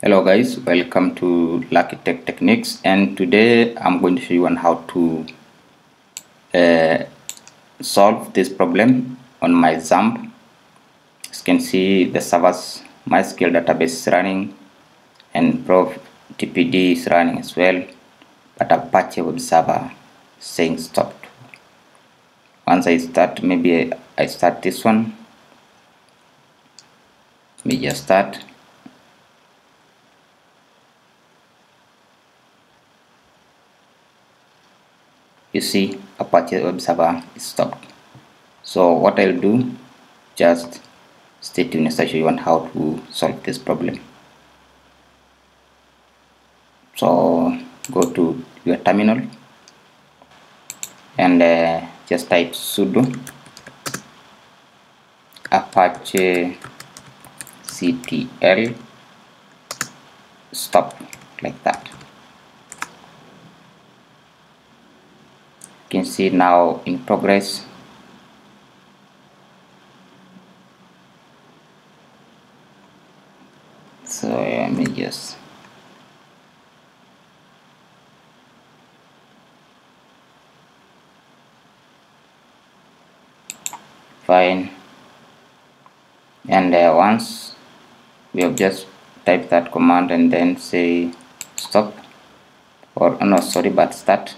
Hello guys, welcome to Localhost Techniques, and today I'm going to show you on how to solve this problem on my XAMPP. As you can see, the server's MySQL database is running and Prof TPD is running as well, but Apache web server is saying stopped. Once I start, maybe I start this one. Let me just start. You see, Apache web server is stopped. So what I'll do, just stay tuned as I show you on how to solve this problem. So go to your terminal and just type sudo apachectl stop, like that. You can see now in progress. So let me just fine, and once we have just typed that command and then say stop, or no, sorry, but start.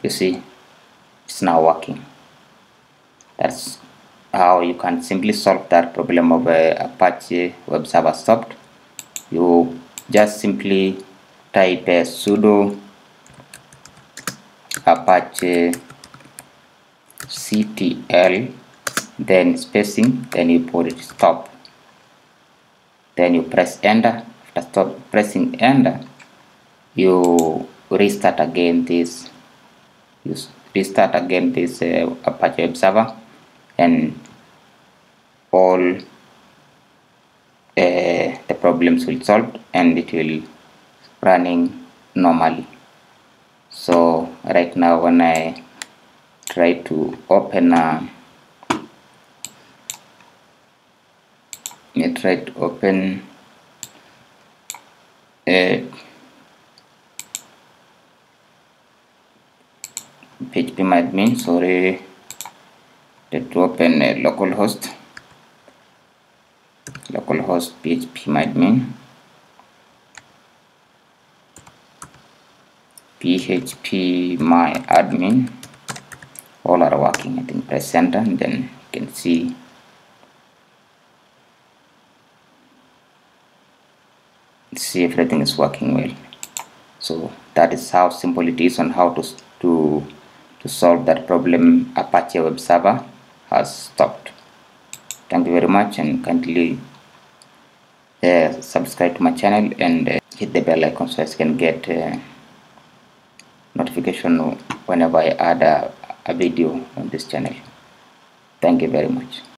You see, it's now working. That's how you can simply solve that problem of Apache web server stopped. You just simply type sudo apachectl, then spacing, then you put it stop, then you press enter. After stop pressing enter, you restart again this Apache web server, and all the problems will solve and it will running normally. So right now when I try to open phpMyAdmin, sorry, to open a localhost phpMyAdmin, all are working. I think press enter and then you can see everything is working well. So that is how simple it is on how to solve that problem Apache web server has stopped. Thank you very much, and kindly subscribe to my channel and hit the bell icon so I can get notification whenever I add a video on this channel. Thank you very much.